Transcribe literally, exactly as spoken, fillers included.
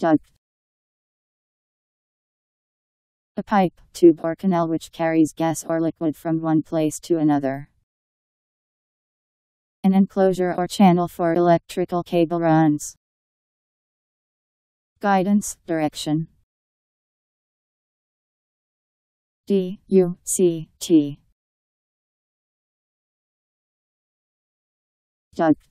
Duct. A pipe, tube or canal which carries gas or liquid from one place to another. An enclosure or channel for electrical cable runs. Guidance, direction. D, U, C, T. Duct.